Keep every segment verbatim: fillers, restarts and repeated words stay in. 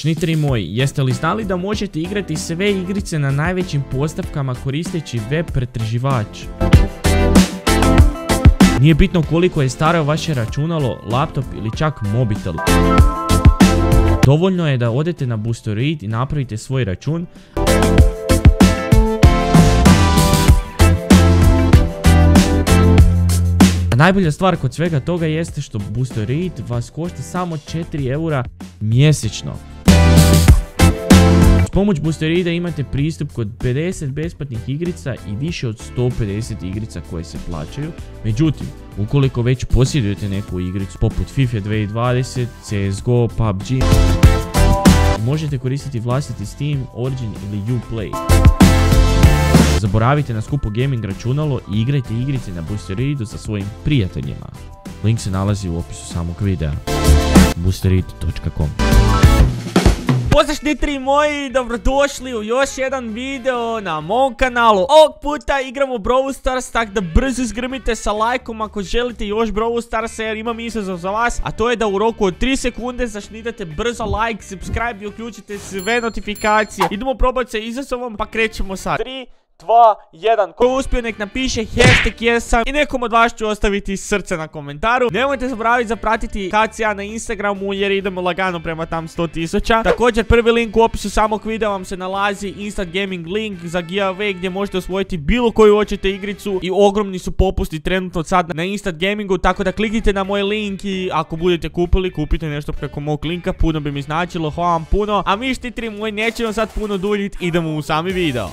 Šnitri moji, jeste li znali da možete igrati sve igrice na najvećim postavkama koristeći web pretraživač? Nije bitno koliko je staro vaše računalo, laptop ili čak mobitel. Dovoljno je da odete na Booster I D i napravite svoj račun. Najbolja stvar kod svega toga jeste što Booster I D vas košta samo četiri eura mjesečno. S pomoć Booster I D-a imate pristup kod pedeset besplatnih igrica i više od sto pedeset igrica koje se plaćaju. Međutim, ukoliko već posjedujete neku igricu poput FIFA dvije tisuće dvadeset, C S G O, P U B G, možete koristiti vlastiti Steam, Origin ili Uplay. Zaboravite na skupo gaming računalo i igrajte igrice na Booster I D-u sa svojim prijateljima. Link se nalazi u opisu samog videa. booster i d točka com. Pozdrav šnitri moji, dobrodošli u još jedan video na mom kanalu. Ovog puta igramo Brawl Stars, tak da brzo zgrmite sa lajkom ako želite još Brawl Starsa jer imam izazov za vas, a to je da u roku od tri sekunde zašnitate brzo like, subscribe i uključite sve notifikacije. Idemo probati sa izazovom pa krećemo sad. tri, dva, jedan. Ko je uspio nek napiše hashtag jesam i nekom od vas ću ostaviti srce na komentaru. Nemojte zaboraviti zapratiti K C na Instagramu jer idemo lagano prema tam sto tisuća. Također prvi link u opisu samog videa vam se nalazi instant gaming link za giveaway gdje možete osvojiti bilo koju hoćete igricu i ogromni su popusti trenutno sad na instant gamingu, tako da kliknite na moj link i ako budete kupili kupite nešto preko mog linka, puno bi mi značilo, hvala vam puno. A mi štitri moji nećemo sad puno duljiti, idemo u sami video.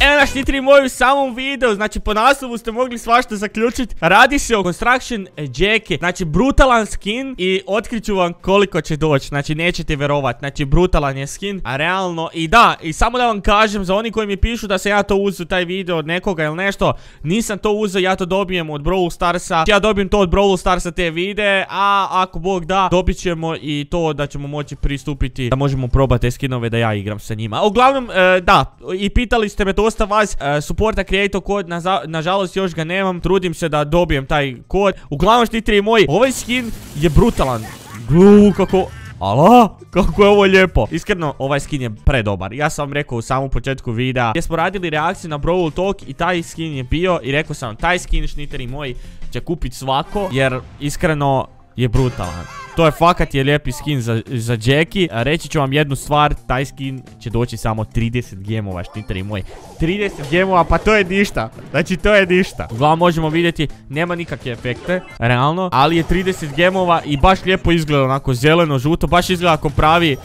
Evo naš nitri moj u samom videu, znači po naslovu ste mogli svašta zaključiti. Radi se o Construction Jacke, znači brutalan skin i otkriću vam koliko će doći, znači nećete verovat, znači brutalan je skin, a realno i da, i samo da vam kažem za oni koji mi pišu da se ja to uzu taj video od nekoga ili nešto, nisam to uzu, ja to dobijem od Brawl Starsa, ja dobijem to od Brawl Starsa te videe, a ako Bog da, dobit ćemo i to da ćemo moći pristupiti, da možemo probati te skinove da ja igram sa njima. Uglavnom, da, i pitali ste me to dosta vas, supporta creator kod, nažalost još ga nemam, trudim se da dobijem taj kod. Uglavnom štitri moji, ovaj skin je brutalan. Glu, kako... Ala, kako je ovo lijepo. Iskreno, ovaj skin je predobar. Ja sam vam rekao u samom početku videa gdje smo radili reakciju na Brawl Talk i taj skin je bio i rekao sam, taj skin šniteri moji će kupiti svako jer iskreno je brutalan. To je fakat je lijepi skin za, za Jacki. Reći ću vam jednu stvar, taj skin će doći samo trideset gemova štiteri moji. trideset gemova, pa to je ništa. Znači to je ništa. Uglavnom možemo vidjeti, nema nikakve efekte, realno. Ali je trideset gemova i baš lijepo izgleda, onako zeleno, žuto, baš izgleda ako pravi...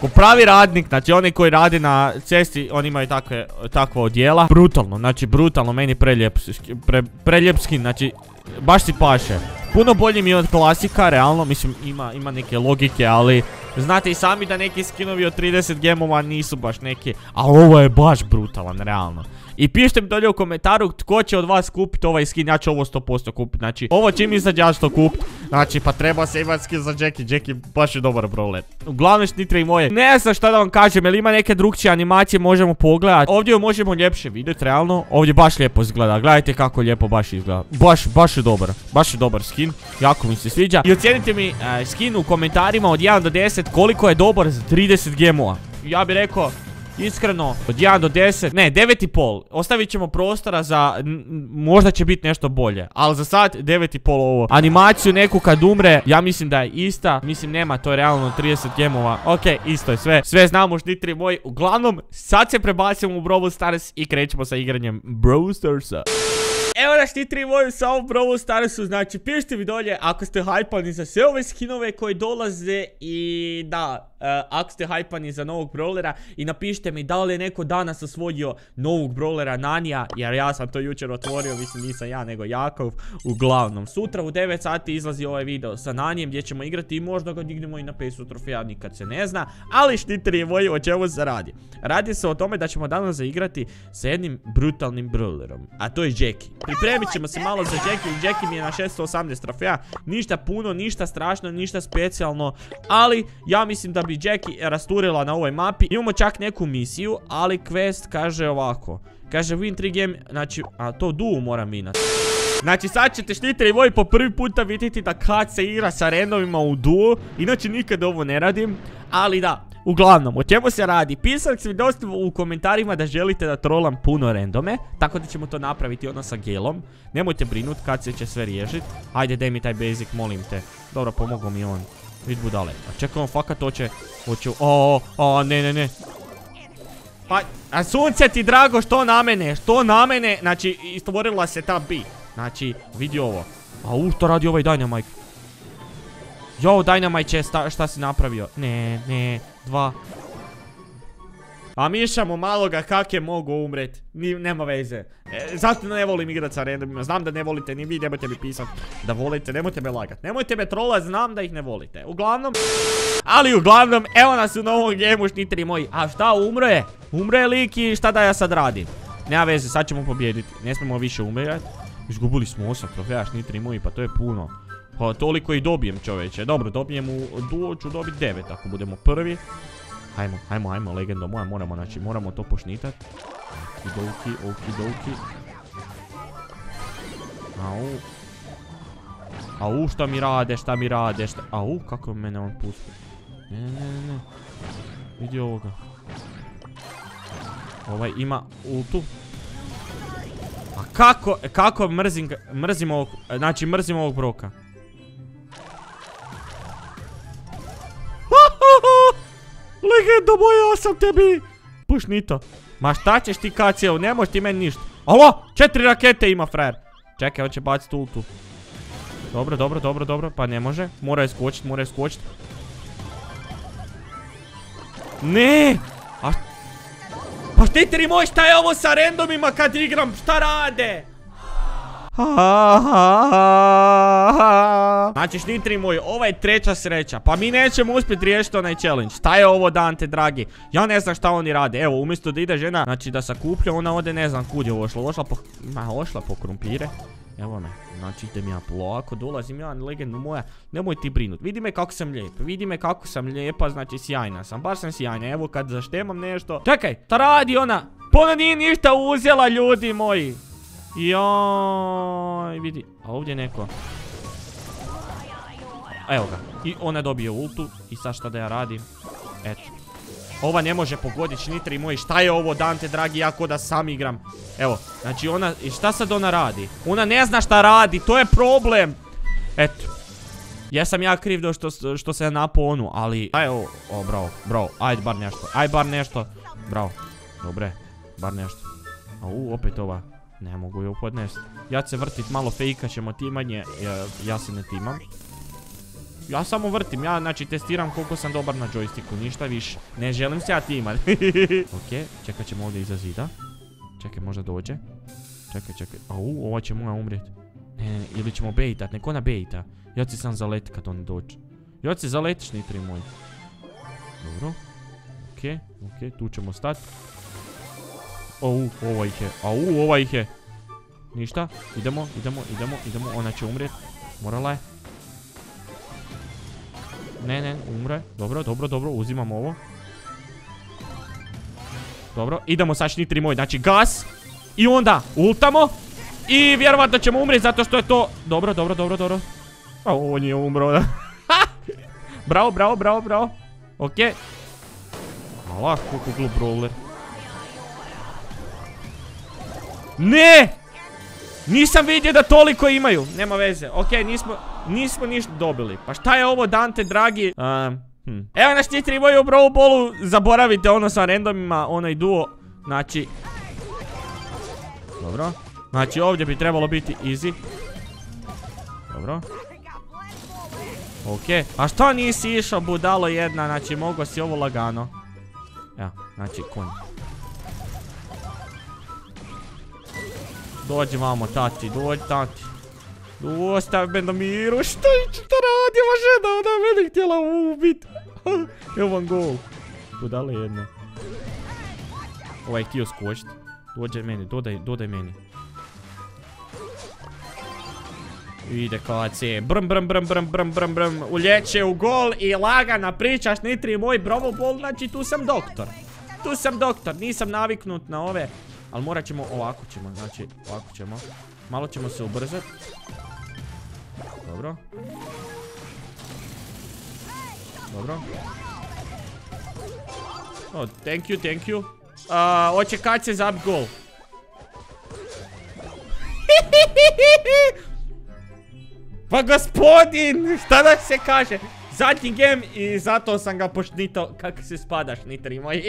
Ko pravi radnik, znači oni koji rade na cesti, oni imaju takve, takva odjela. Brutalno, znači brutalno, meni preljep, pre, preljep skin, znači baš si paše. Puno bolji mi je od klasika, realno, mislim ima, ima neke logike, ali znate i sami da neki skinovi od trideset gemova nisu baš neki, ali ovo je baš brutalan, realno. I pišite mi dolje u komentaru tko će od vas kupiti ovaj skin, ja ću ovo sto posto kupiti, znači ovo čim izađe ja ću to kupiti. Znači pa treba se imati skin za Jacki, Jacki baš je dobar brawler. Uglavnom šnitri moje, ne znam šta da vam kažem, jel ima neke drugčije animacije možemo pogledati. Ovdje možemo ljepše vidjeti, realno, ovdje baš lijepo izgleda, gledajte kako lijepo baš izgleda. Baš, baš je dobar, baš je dobar skin, jako mi se sviđa. I ocijenite mi e, skin u komentarima od jedan do deset koliko je dobar za trideset gemova. Ja bih rekao... Iskreno, od jedan do deset, ne, devet i pol, ostavit ćemo prostora za, možda će biti nešto bolje, ali za sad devet i pol ovo. Animaciju neku kad umre, ja mislim da je ista, mislim nema, to je realno trideset gemova, okej, isto je sve, sve znamo šnitri moji. Uglavnom, sad se prebacimo u Brawl Stars i krećemo sa igranjem Brawl Starsa. Evo da štitri moju samo Brawl Starsu, znači pišite mi dolje ako ste hajpani za sve ove skinove koji dolaze i da, uh, ako ste hajpani za novog brawlera i napišite mi da li je neko danas osvojio novog brawlera Nanija, jer ja sam to jučer otvorio, mislim nisam ja nego Jakov. Uglavnom, sutra u devet sati izlazi ovaj video sa Nanijem gdje ćemo igrati i možda ga dignemo i na pesu trofeja, nikad se ne zna, ali štitri moji o čemu se radi. Radi se o tome da ćemo danas zaigrati sa jednim brutalnim brawlerom, a to je Jacki. Pripremit ćemo se malo za Jacki, Jacki mi je na šesto osamnaest trofeja, ništa puno, ništa strašno, ništa specijalno, ali ja mislim da bi Jacki rasturila na ovoj mapi. Imamo čak neku misiju, ali quest kaže ovako, kaže win tri game, znači, a to duo moram minati. Znači sad ćete štiteri moji po prvi puta vidjeti da kad se igra sa randomima u duo, inače nikada ovo ne radim, ali da. Uglavnom, o čemu se radi? Pisali ste mi dosta u komentarima da želite da trolam puno randome, tako da ćemo to napraviti ono sa gelom. Nemojte brinut kad se će sve riješit. Hajde, daj mi taj basic, molim te. Dobro, pomogao mi on. Vid budale. A čekaj, on fakat hoće... Hoće... O, o, ne, ne, ne. Pa, a sunce ti drago, što na mene? Što na mene? Znači, istvorila se ta bi. Znači, vidi ovo. A u, što radi ovaj Dynamite? Jo, Dynamite, šta si napravio? Ne, ne... Dva. A mišamo maloga kak je mogu umret. Nema veze. Zato ne volim igrat sa randomima. Znam da ne volite ni vi, nemojte mi pisat da volite. Nemojte me lagat. Nemojte me trolat, znam da ih ne volite. Uglavnom. Ali uglavnom, evo nas u novom gameu štiteri moji. A šta, umro je? Umro je lik i šta da ja sad radim? Nema veze, sad ćemo pobjediti. Ne smemo više umrijat. Izgubili smo osam trofeja štiteri moji, pa to je puno. Pa toliko i dobijem, čoveče. Dobro, dobijem u duo, ću dobit devet ako budemo prvi. Hajmo, hajmo, hajmo, legendo moja, moramo, znači, moramo to pošnitat. Okidoki, okidoki. Au. Au, šta mi rade, šta mi rade, šta... Au, kako mene on pusti. Ne, ne, ne, ne. Vidi ovoga. Ovaj ima ultu. A kako, kako mrzim, mrzim ovog, znači, mrzim ovog broka. Legendo moja, sam tebi pušnito. Ma šta ćeš ti kacijel, ne moš ti meni ništa. Alo, četiri rakete ima frajer. Čekaj, on će bacit ultu. Dobro, dobro, dobro, dobro, pa ne može. Mora je skočit, mora je skočit. Ne. A pa štiteri moj, šta je ovo sa randomima kad igram, šta rade? Znači štiteri moji, ovo je treća sreća. Pa mi nećemo uspjeti riješiti onaj challenge. Šta je ovo, Dante dragi? Ja ne znam šta oni rade. Evo, umjesto da ide žena, znači da sakuplja, ona ode ne znam kud je ošla. Ošla po... Ma, ošla po krumpire. Evo me, znači idem ja polako, dolazim ja, legendu moja, nemoj ti brinut. Vidi me kako sam lijep, vidi me kako sam lijepa, znači sjajna sam, bar sam sjajna. Evo kad zaštemam nešto. Čekaj, ta radi ona. Ona nije ništa uzela, ljudi moji. Joj, vidi, a ovdje je neko. Evo ga, i ona dobije ultu. I sad šta da ja radim? Eto, ova ne može pogoditi šniteri moji, šta je ovo, Dante dragi, ja ko da sam igram. Evo, znači ona, i šta sad ona radi? Ona ne zna šta radi, to je problem. Eto, jesam ja kriv do što, što se napao onu, ali, aj ovo, o, bravo, bravo, aj bar nešto, aj bar nešto. Bravo, dobre, bar nešto. A u, opet ova. Ne mogu joj podnest. Ja se vrtit malo, fejka ćemo timanje. Ja, ja se ne timam. Ja samo vrtim, ja znači testiram koliko sam dobar na džojstiku, ništa više. Ne želim se ja timat. Ok, čekat ćemo ovdje iza zida. Čekaj, možda dođe. Čekaj, čekaj, au, ova će moja umrijet. Ne, ne, ne, ili ćemo bejtat, nek ona bejta. Ja ću sam zaleti kad oni dođe. Ja ću zaletiš, nitri moj. Dobro. Ok, ok, tu ćemo stati. Au, ova ih je, au, ova ih je. Ništa, idemo, idemo, idemo, idemo, ona će umrijet. Morala je. Ne, ne, umre, dobro, dobro, dobro, uzimam ovo. Dobro, idemo sad šniteri moj, znači gas. I onda ultamo. I vjerovatno ćemo umrijet zato što je to. Dobro, dobro, dobro, dobro. A on je umro, da. Bravo, bravo, bravo, bravo. Okej. Ala, kako glup brawler. Ne! Nisam vidio da toliko imaju. Nema veze. Okej, nismo, nismo ništa dobili. Pa šta je ovo, Dante dragi? Evo naš štiteri moji u Brawl Ballu. Zaboravite ono sa randomima, onaj duo. Znači... Dobro. Znači ovdje bi trebalo biti easy. Dobro. Okej. A što nisi išao, budalo jedna? Znači mogo si ovo lagano. Evo, znači konj. Dođi vamo, tati, dođi, tati. Ostav me na miru, što radi ova žena, ona je mene htjela ubit. Evo vam gol. Budala jedna. Ovaj htio skočit. Dođe meni, dodaj, dodaj meni. Ide K C, brm, brm, brm, brm, brm, brm, brm. Ulječe u gol i lagana priča, štiteri moj, Brawl Ball, znači tu sam doktor. Tu sam doktor, nisam naviknut na ove. Ali morat ćemo, ovako ćemo, znači, ovako ćemo. Malo ćemo se ubrzati. Dobro. Dobro. Oh, thank you, thank you. Uh, hoće kad se zabit gol. Pa gospodin, šta da se kaže? Zadnji game i zato sam ga pošnitao. Kako se spada šnitari moji.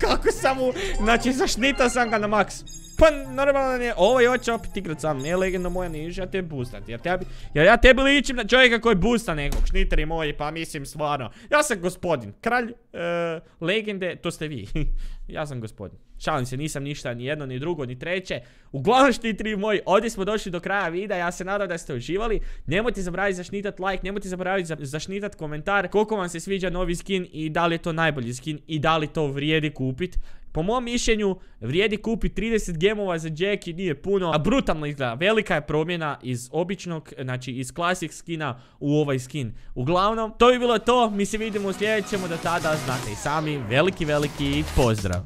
Kako sam mu, znači zašnitao sam ga na maks. Pa normalno je, ovo je oče opet igrat sam, nije legenda moja niža, ja te boostat. Jer, tebi, jer ja tebi ličim na čovjeka koji boosta nekog, šnitari moji, pa mislim stvarno. Ja sam gospodin, kralj e, legende, to ste vi. Ja sam gospodin. Šalim se, nisam ništa, ni jedno, ni drugo, ni treće. Uglavnom štitri moji, ovdje smo došli do kraja videa, ja se nadam da ste uživali. Nemojte zaboraviti zašnitat like, nemojte zaboraviti zašnitat komentar koliko vam se sviđa novi skin i da li je to najbolji skin i da li to vrijedi kupit. Po mom mišljenju vrijedi kupiti trideset gemova za Jackie, nije puno, a brutalno izgleda, velika je promjena iz običnog, znači iz klasik skina u ovaj skin. Uglavnom, to bi bilo to, mi se vidimo u sljedećem, do tada znate i sami, veliki veliki pozdrav.